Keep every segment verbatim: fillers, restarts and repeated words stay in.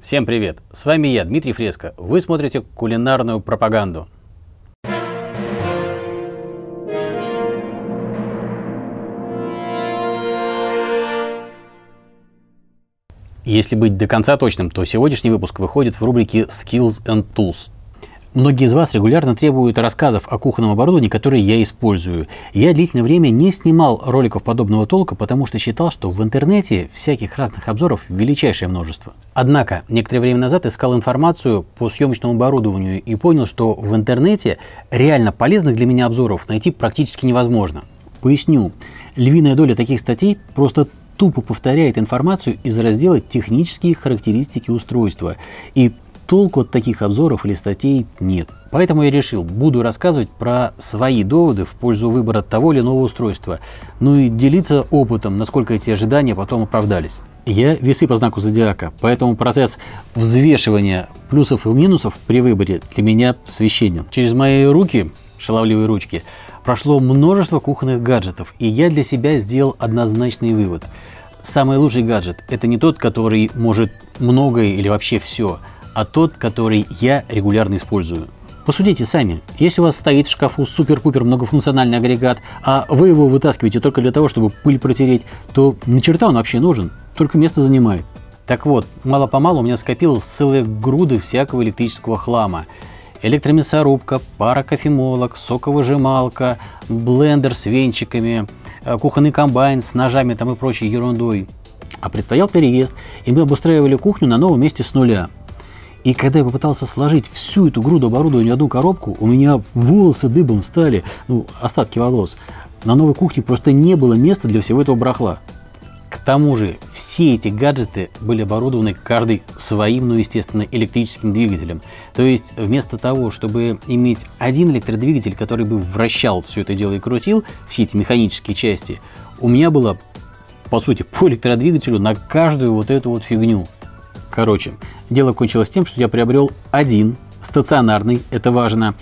Всем привет! С вами я, Дмитрий Фреско. Вы смотрите кулинарную пропаганду. Если быть до конца точным, то сегодняшний выпуск выходит в рубрике Skills and Tools. Многие из вас регулярно требуют рассказов о кухонном оборудовании, которое я использую. Я длительное время не снимал роликов подобного толка, потому что считал, что в интернете всяких разных обзоров величайшее множество. Однако, некоторое время назад искал информацию по съемочному оборудованию и понял, что в интернете реально полезных для меня обзоров найти практически невозможно. Поясню. Львиная доля таких статей просто тупо повторяет информацию из раздела «Технические характеристики устройства». И толку от таких обзоров или статей нет. Поэтому я решил, буду рассказывать про свои доводы в пользу выбора того или иного устройства, ну и делиться опытом, насколько эти ожидания потом оправдались. Я весы по знаку зодиака, поэтому процесс взвешивания плюсов и минусов при выборе для меня священен. Через мои руки, шаловливые ручки, прошло множество кухонных гаджетов, и я для себя сделал однозначный вывод. Самый лучший гаджет – это не тот, который может многое или вообще все, а тот, который я регулярно использую. Посудите сами, если у вас стоит в шкафу супер-пупер многофункциональный агрегат, а вы его вытаскиваете только для того, чтобы пыль протереть, то на черта он вообще нужен, только место занимает. Так вот, мало-помалу у меня скопилось целые груды всякого электрического хлама. Электромясорубка, паракофемолог, соковыжималка, блендер с венчиками, кухонный комбайн с ножами там и прочей ерундой. А предстоял переезд, и мы обустраивали кухню на новом месте с нуля. И когда я попытался сложить всю эту груду оборудования в одну коробку, у меня волосы дыбом стали, ну, остатки волос. На новой кухне просто не было места для всего этого барахла. К тому же все эти гаджеты были оборудованы каждый своим, ну, естественно, электрическим двигателем. То есть вместо того, чтобы иметь один электродвигатель, который бы вращал все это дело и крутил, все эти механические части, у меня было, по сути, по электродвигателю на каждую вот эту вот фигню. Короче, дело кончилось тем, что я приобрел один стационарный, это важно,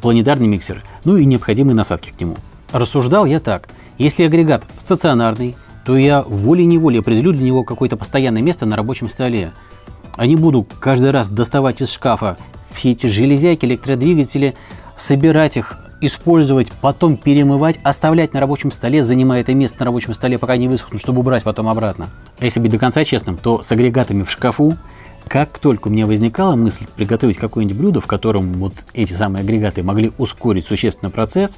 планетарный миксер, ну и необходимые насадки к нему. Рассуждал я так: если агрегат стационарный, то я волей-неволей определю для него какое-то постоянное место на рабочем столе. А не буду каждый раз доставать из шкафа все эти железяки, электродвигатели, собирать их, использовать, потом перемывать, оставлять на рабочем столе, занимая это место на рабочем столе, пока не высохнут, чтобы убрать потом обратно. А если быть до конца честным, то с агрегатами в шкафу, как только у меня возникала мысль приготовить какое-нибудь блюдо, в котором вот эти самые агрегаты могли ускорить существенно процесс,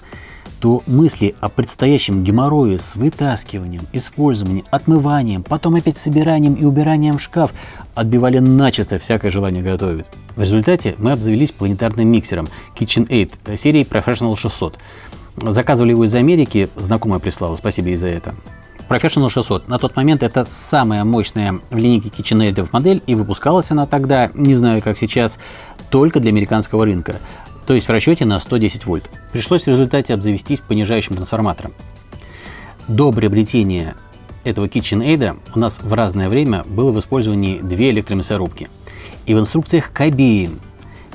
то мысли о предстоящем геморрое с вытаскиванием, использованием, отмыванием, потом опять собиранием и убиранием в шкаф отбивали начисто всякое желание готовить. В результате мы обзавелись планетарным миксером KitchenAid серии Professional шестьсот. Заказывали его из Америки, знакомая прислала, спасибо ей за это. Professional шестьсот на тот момент это самая мощная в линейке KitchenAid модель, и выпускалась она тогда, не знаю как сейчас, только для американского рынка, то есть в расчете на сто десять вольт. Пришлось в результате обзавестись понижающим трансформатором. До приобретения этого KitchenAid у нас в разное время было в использовании две электромясорубки. И в инструкциях к обеим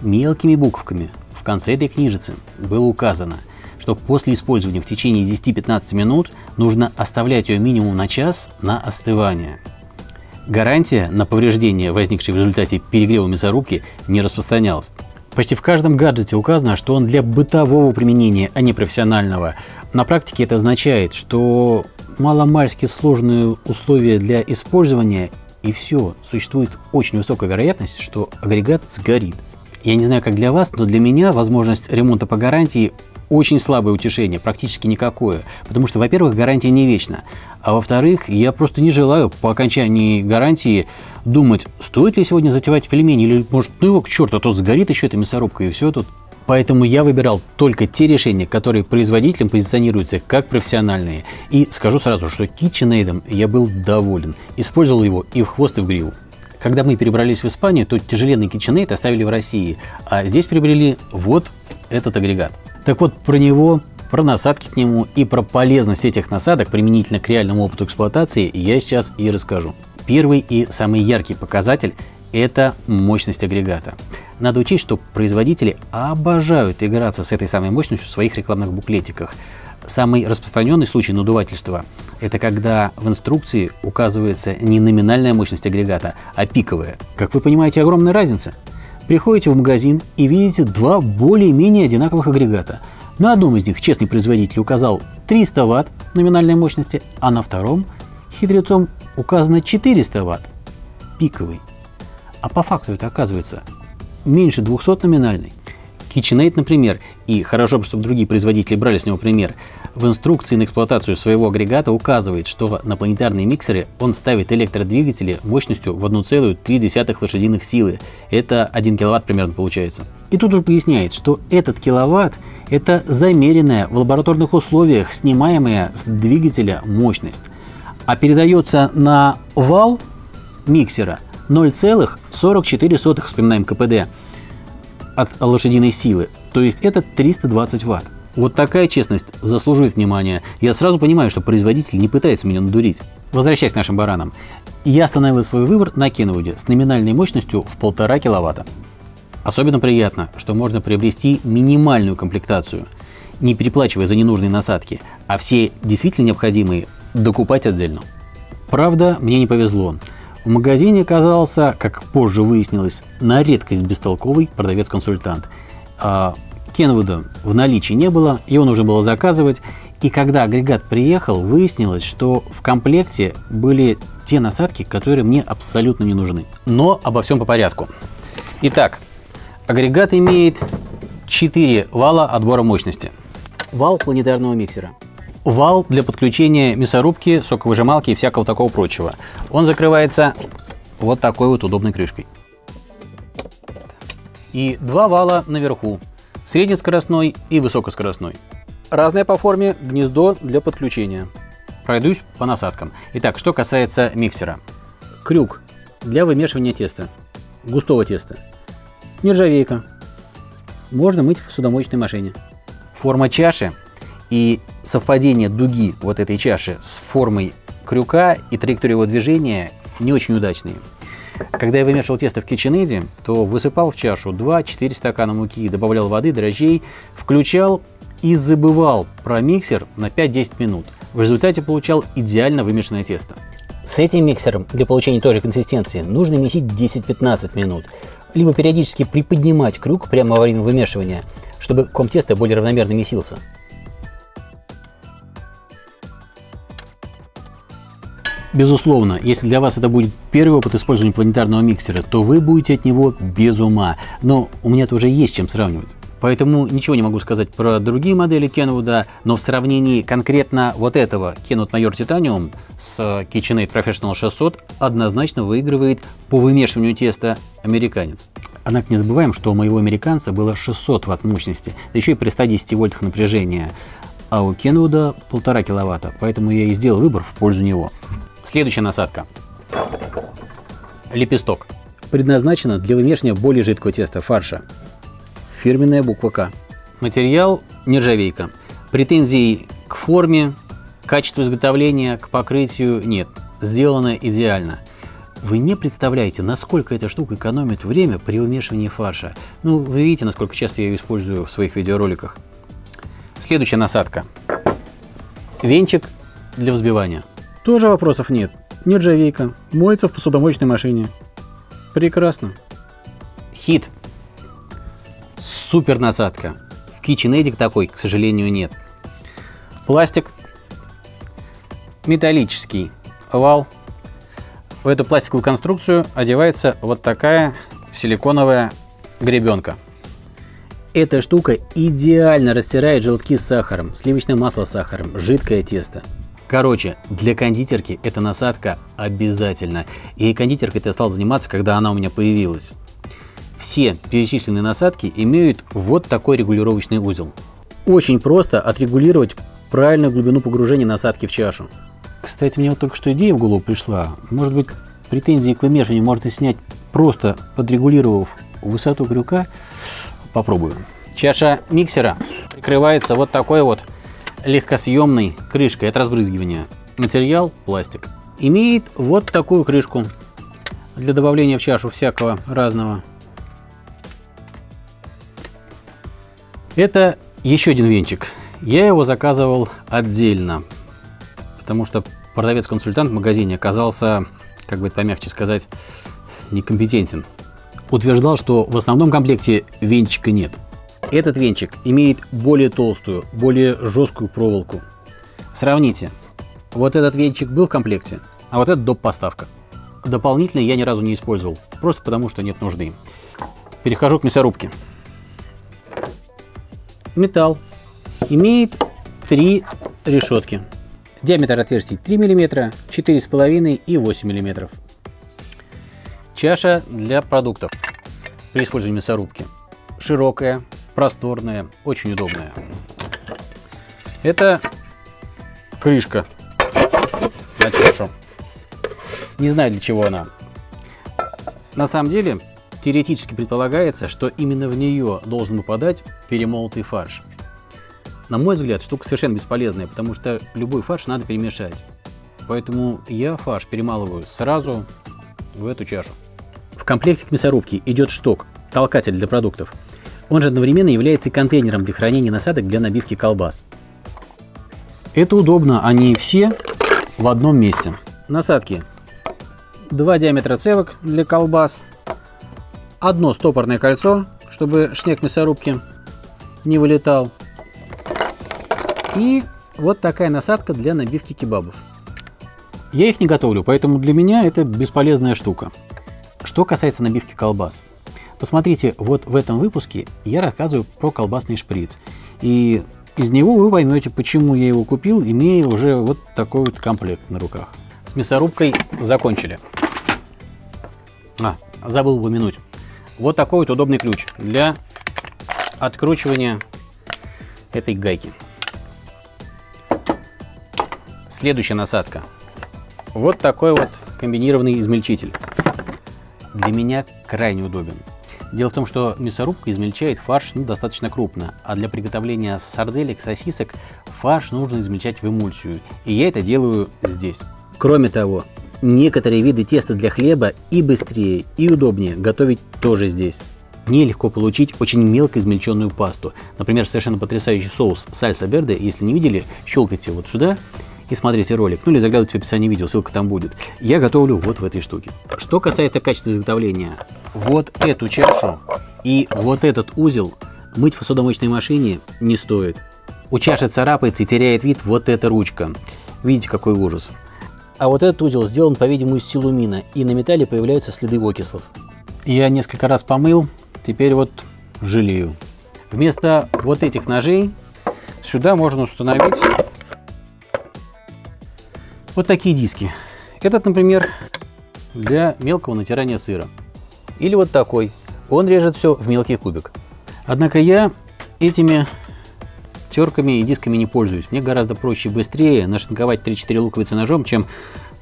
мелкими буквами в конце этой книжицы было указано, что после использования в течение десяти-пятнадцати минут нужно оставлять ее минимум на час на остывание. Гарантия на повреждения, возникшие в результате перегрева мясорубки, не распространялась. Почти в каждом гаджете указано, что он для бытового применения, а не профессионального. На практике это означает, что маломальски сложные условия для использования, и все, существует очень высокая вероятность, что агрегат сгорит. Я не знаю, как для вас, но для меня возможность ремонта по гарантии очень слабое утешение, практически никакое. Потому что, во-первых, гарантия не вечна. А во-вторых, я просто не желаю по окончании гарантии думать, стоит ли сегодня затевать пельмени, или, может, ну его к черту, а то сгорит еще эта мясорубка, и все тут. Поэтому я выбирал только те решения, которые производителям позиционируются как профессиональные. И скажу сразу, что KitchenAid я был доволен. Использовал его и в хвост, и в гриву. Когда мы перебрались в Испанию, то тяжеленный KitchenAid оставили в России, а здесь приобрели вот этот агрегат. Так вот, про него, про насадки к нему и про полезность этих насадок применительно к реальному опыту эксплуатации я сейчас и расскажу. Первый и самый яркий показатель – это мощность агрегата. Надо учесть, что производители обожают играться с этой самой мощностью в своих рекламных буклетиках. Самый распространенный случай надувательства – это когда в инструкции указывается не номинальная мощность агрегата, а пиковая. Как вы понимаете, огромная разница. Приходите в магазин и видите два более-менее одинаковых агрегата. На одном из них честный производитель указал триста ватт номинальной мощности, а на втором хитрецом указано четыреста ватт пиковый. А по факту это оказывается меньше двухсот номинальной. KitchenAid, например, и хорошо бы, чтобы другие производители брали с него пример, в инструкции на эксплуатацию своего агрегата указывает, что на планетарные миксеры он ставит электродвигатели мощностью в одну целую три десятых лошадиных силы. Это один киловатт примерно получается. И тут же поясняет, что этот киловатт – это замеренная в лабораторных условиях снимаемая с двигателя мощность, а передается на вал миксера ноль целых сорок четыре сотых, вспоминаем КПД, от лошадиной силы, то есть это триста двадцать ватт. Вот такая честность заслуживает внимания. Я сразу понимаю, что производитель не пытается меня надурить. Возвращаясь к нашим баранам, я остановил свой выбор на Kenwood с номинальной мощностью в полтора киловатта. Особенно приятно, что можно приобрести минимальную комплектацию, не переплачивая за ненужные насадки, а все действительно необходимые докупать отдельно. Правда, мне не повезло. В магазине оказался, как позже выяснилось, на редкость бестолковый продавец-консультант. Kenwood в наличии не было, его нужно было заказывать, и когда агрегат приехал, выяснилось, что в комплекте были те насадки, которые мне абсолютно не нужны. Но обо всем по порядку. Итак, агрегат имеет четыре вала отбора мощности. Вал планетарного миксера. Вал для подключения мясорубки, соковыжималки и всякого такого прочего. Он закрывается вот такой вот удобной крышкой. И два вала наверху, среднескоростной и высокоскоростной. Разное по форме гнездо для подключения. Пройдусь по насадкам. Итак, что касается миксера. Крюк для вымешивания теста, густого теста. Нержавейка. Можно мыть в судомоечной машине. Форма чаши. И совпадение дуги вот этой чаши с формой крюка и траекторией его движения не очень удачные. Когда я вымешивал тесто в KitchenAid, то высыпал в чашу два-четыре стакана муки, добавлял воды, дрожжей, включал и забывал про миксер на пять-десять минут. В результате получал идеально вымешанное тесто. С этим миксером для получения той же консистенции нужно месить десять-пятнадцать минут, либо периодически приподнимать крюк прямо во время вымешивания, чтобы ком теста более равномерно месился. Безусловно, если для вас это будет первый опыт использования планетарного миксера, то вы будете от него без ума. Но у меня-то уже есть чем сравнивать. Поэтому ничего не могу сказать про другие модели Kenwood, но в сравнении конкретно вот этого Kenwood Major Titanium с KitchenAid Professional шестьсот однозначно выигрывает по вымешиванию теста американец. Однако не забываем, что у моего американца было шестьсот ватт мощности, да еще и при ста десяти вольтах напряжения, а у Kenwood полтора киловатта, поэтому я и сделал выбор в пользу него. Следующая насадка. Лепесток. Предназначена для вымешивания более жидкого теста, фарша. Фирменная буква К. Материал нержавейка. Претензий к форме, качеству изготовления, к покрытию нет. Сделано идеально. Вы не представляете, насколько эта штука экономит время при вымешивании фарша. Ну, вы видите, насколько часто я ее использую в своих видеороликах. Следующая насадка. Венчик для взбивания. Тоже вопросов нет. Нержавейка. Моется в посудомоечной машине. Прекрасно. Хит. Супер насадка. В KitchenAid такой, к сожалению, нет. Пластик. Металлический вал. В эту пластиковую конструкцию одевается вот такая силиконовая гребенка. Эта штука идеально растирает желтки с сахаром, сливочное масло с сахаром, жидкое тесто. Короче, для кондитерки эта насадка обязательно. И кондитеркой я стал заниматься, когда она у меня появилась. Все перечисленные насадки имеют вот такой регулировочный узел. Очень просто отрегулировать правильную глубину погружения насадки в чашу. Кстати, мне вот только что идея в голову пришла. Может быть, претензии к вымешиванию можно снять, просто подрегулировав высоту крюка. Попробую. Чаша миксера прикрывается вот такой вот легкосъемной крышкой от разбрызгивания. Материал пластик. Имеет вот такую крышку для добавления в чашу всякого разного. Это еще один венчик. Я его заказывал отдельно, потому что продавец-консультант в магазине оказался, как бы это помягче сказать, некомпетентен. Утверждал, что в основном комплекте венчика нет. Этот венчик имеет более толстую, более жесткую проволоку. Сравните. Вот этот венчик был в комплекте, а вот это доп. Поставка. Дополнительно я ни разу не использовал, просто потому что нет нужды. Перехожу к мясорубке. Металл имеет три решетки. Диаметр отверстий три миллиметра, четыре с половиной и восемь миллиметров. Чаша для продуктов при использовании мясорубки. Широкая, просторная, очень удобная. Это крышка на чашу. Не знаю, для чего она. На самом деле, теоретически предполагается, что именно в нее должен попадать перемолотый фарш. На мой взгляд, штука совершенно бесполезная, потому что любой фарш надо перемешать. Поэтому я фарш перемалываю сразу в эту чашу. В комплекте к мясорубке идет шток, толкатель для продуктов. Он же одновременно является и контейнером для хранения насадок для набивки колбас. Это удобно, они все в одном месте. Насадки. Два диаметра цевок для колбас. Одно стопорное кольцо, чтобы шнек мясорубки не вылетал. И вот такая насадка для набивки кебабов. Я их не готовлю, поэтому для меня это бесполезная штука. Что касается набивки колбас. Посмотрите, вот в этом выпуске я рассказываю про колбасный шприц. И из него вы поймете, почему я его купил, имея уже вот такой вот комплект на руках. С мясорубкой закончили. А, забыл упомянуть. Вот такой вот удобный ключ для откручивания этой гайки. Следующая насадка. Вот такой вот комбинированный измельчитель. Для меня крайне удобен. Дело в том, что мясорубка измельчает фарш ну, достаточно крупно, а для приготовления сарделек, сосисок фарш нужно измельчать в эмульсию. И я это делаю здесь. Кроме того, некоторые виды теста для хлеба и быстрее, и удобнее готовить тоже здесь. Мне легко получить очень мелко измельченную пасту. Например, совершенно потрясающий соус salsa verde. Если не видели, щелкайте вот сюда и смотрите ролик, ну или заглядывайте в описание видео, ссылка там будет. Я готовлю вот в этой штуке. Что касается качества изготовления, вот эту чашу и вот этот узел мыть в посудомоечной машине не стоит. У чаши царапается и теряет вид вот эта ручка. Видите, какой ужас. А вот этот узел сделан, по-видимому, из силумина, и на металле появляются следы окислов. Я несколько раз помыл, теперь вот жалею. Вместо вот этих ножей сюда можно установить вот такие диски. Этот, например, для мелкого натирания сыра. Или вот такой. Он режет все в мелкий кубик. Однако я этими терками и дисками не пользуюсь. Мне гораздо проще и быстрее нашинковать три-четыре луковицы ножом, чем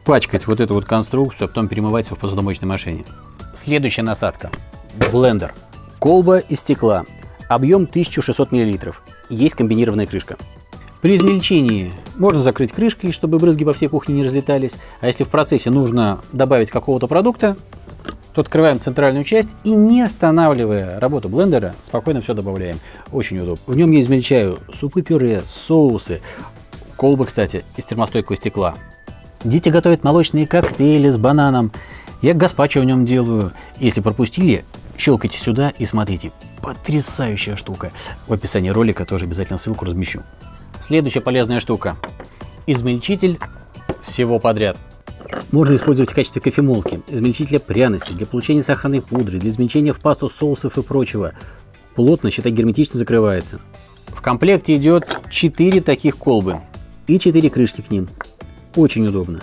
пачкать вот эту вот конструкцию, а потом перемывать все в посудомоечной машине. Следующая насадка. Блендер. Колба из стекла. Объем тысяча шестьсот миллилитров. Есть комбинированная крышка. При измельчении можно закрыть крышкой, чтобы брызги по всей кухне не разлетались. А если в процессе нужно добавить какого-то продукта, то открываем центральную часть и, не останавливая работу блендера, спокойно все добавляем. Очень удобно. В нем я измельчаю супы-пюре, соусы, колбы, кстати, из термостойкого стекла. Дети готовят молочные коктейли с бананом. Я гаспачо в нем делаю. Если пропустили, щелкайте сюда и смотрите. Потрясающая штука. В описании ролика тоже обязательно ссылку размещу. Следующая полезная штука. Измельчитель всего подряд. Можно использовать в качестве кофемолки, измельчителя пряности, для получения сахарной пудры, для измельчения в пасту соусов и прочего. Плотно, считай, герметично закрывается. В комплекте идет четыре таких колбы и четыре крышки к ним. Очень удобно.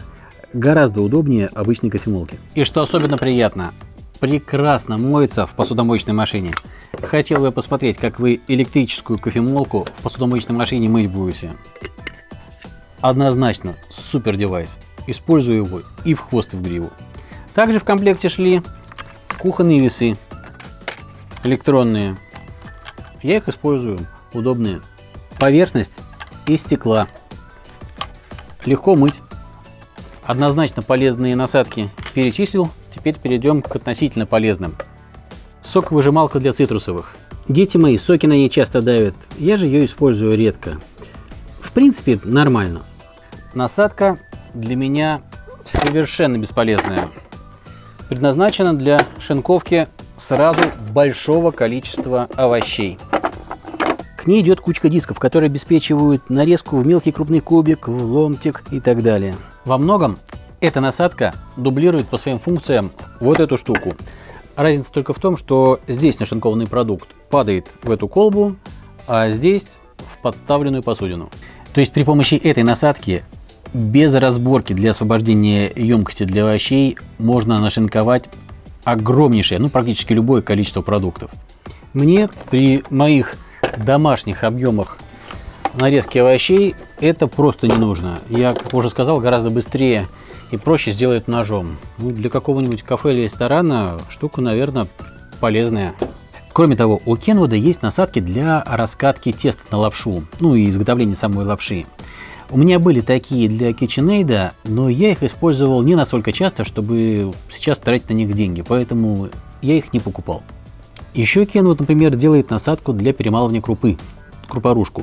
Гораздо удобнее обычной кофемолки. И что особенно приятно, прекрасно моется в посудомоечной машине. Хотел бы посмотреть, как вы электрическую кофемолку в посудомоечной машине мыть будете. Однозначно супер девайс. Использую его и в хвост, и в гриву. Также в комплекте шли кухонные весы электронные. Я их использую, удобные. Поверхность из стекла. Легко мыть. Однозначно полезные насадки перечислил. Теперь перейдем к относительно полезным. Соковыжималка для цитрусовых. Дети мои соки на ней часто давят, я же ее использую редко. принципе, нормально. Насадка для меня совершенно бесполезная. Предназначена для шинковки сразу большого количества овощей. К ней идет кучка дисков, которые обеспечивают нарезку в мелкий крупный кубик, в ломтик и так далее. Во многом эта насадка дублирует по своим функциям вот эту штуку. Разница только в том, что здесь нашинкованный продукт падает в эту колбу, а здесь в подставленную посудину. То есть при помощи этой насадки без разборки для освобождения емкости для овощей можно нашинковать огромнейшее, ну практически любое количество продуктов. Мне при моих домашних объемах нарезки овощей это просто не нужно. Я, как уже сказал, гораздо быстрее и проще сделать ножом. Ну, для какого-нибудь кафе или ресторана штука, наверное, полезная. Кроме того, у Kenwood есть насадки для раскатки теста на лапшу, ну и изготовления самой лапши. У меня были такие для KitchenAid, но я их использовал не настолько часто, чтобы сейчас тратить на них деньги, поэтому я их не покупал. Еще Kenwood, например, делает насадку для перемалывания крупы, крупорушку.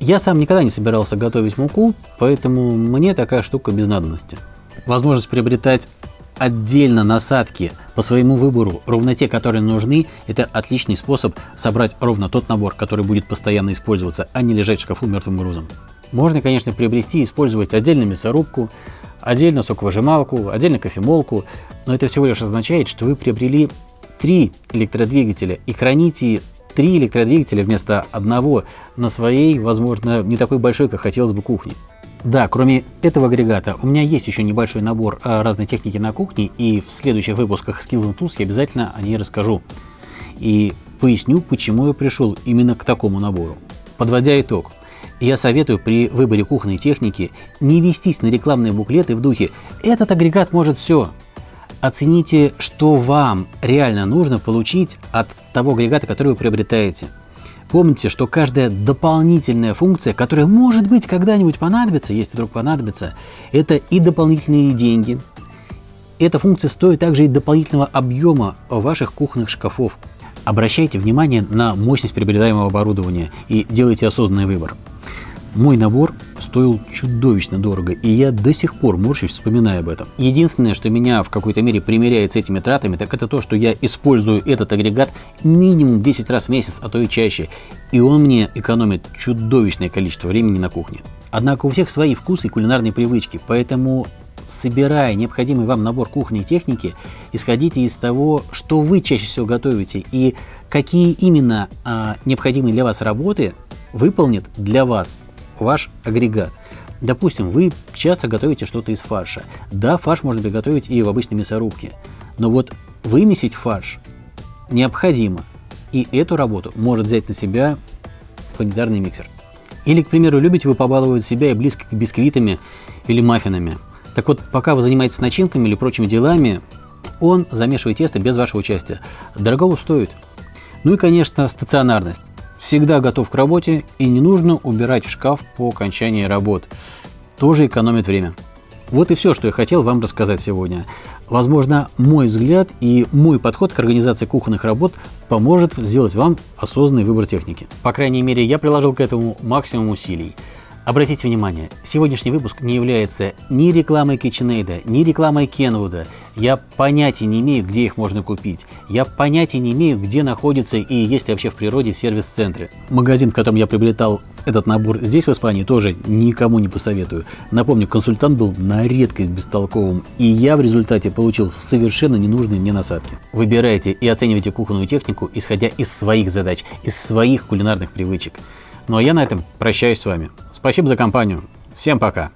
Я сам никогда не собирался готовить муку, поэтому мне такая штука без надобности. Возможность приобретать отдельно насадки по своему выбору, ровно те, которые нужны, это отличный способ собрать ровно тот набор, который будет постоянно использоваться, а не лежать в шкафу мертвым грузом. Можно, конечно, приобрести и использовать отдельно мясорубку, отдельно соковыжималку, отдельно кофемолку, но это всего лишь означает, что вы приобрели три электродвигателя и храните три электродвигателя вместо одного на своей, возможно, не такой большой, как хотелось бы, кухне. Да, кроме этого агрегата, у меня есть еще небольшой набор разной техники на кухне, и в следующих выпусках Skills and Tools я обязательно о ней расскажу. И поясню, почему я пришел именно к такому набору. Подводя итог, я советую при выборе кухонной техники не вестись на рекламные буклеты в духе «этот агрегат может все». Оцените, что вам реально нужно получить от того агрегата, который вы приобретаете. Помните, что каждая дополнительная функция, которая, может быть, когда-нибудь понадобится, если вдруг понадобится, это и дополнительные деньги. Эта функция стоит также и дополнительного объема ваших кухонных шкафов. Обращайте внимание на мощность приобретаемого оборудования и делайте осознанный выбор. Мой набор стоил чудовищно дорого, и я до сих пор морщусь, вспоминая об этом. Единственное, что меня в какой-то мере примиряет с этими тратами, так это то, что я использую этот агрегат минимум десять раз в месяц, а то и чаще, и он мне экономит чудовищное количество времени на кухне. Однако у всех свои вкусы и кулинарные привычки, поэтому, собирая необходимый вам набор кухонной техники, исходите из того, что вы чаще всего готовите и какие именно а, необходимые для вас работы выполнит для вас ваш агрегат. Допустим, вы часто готовите что-то из фарша. Да, фарш можно приготовить и в обычной мясорубке, но вот вымесить фарш необходимо, и эту работу может взять на себя планетарный миксер. Или, к примеру, любите вы побаловать себя и близких бисквитами или маффинами. Так вот, пока вы занимаетесь начинками или прочими делами, он замешивает тесто без вашего участия. Дорого стоит. Ну и, конечно, стационарность. Всегда готов к работе и не нужно убирать в шкаф по окончании работ. Тоже экономит время. Вот и все, что я хотел вам рассказать сегодня. Возможно, мой взгляд и мой подход к организации кухонных работ поможет сделать вам осознанный выбор техники. По крайней мере, я приложил к этому максимум усилий. Обратите внимание, сегодняшний выпуск не является ни рекламой KitchenAid, ни рекламой Kenwood. Я понятия не имею, где их можно купить. Я понятия не имею, где находится и есть ли вообще в природе сервис-центры. Магазин, в котором я приобретал этот набор здесь, в Испании, тоже никому не посоветую. Напомню, консультант был на редкость бестолковым, и я в результате получил совершенно ненужные мне насадки. Выбирайте и оценивайте кухонную технику, исходя из своих задач, из своих кулинарных привычек. Ну а я на этом прощаюсь с вами. Спасибо за компанию. Всем пока.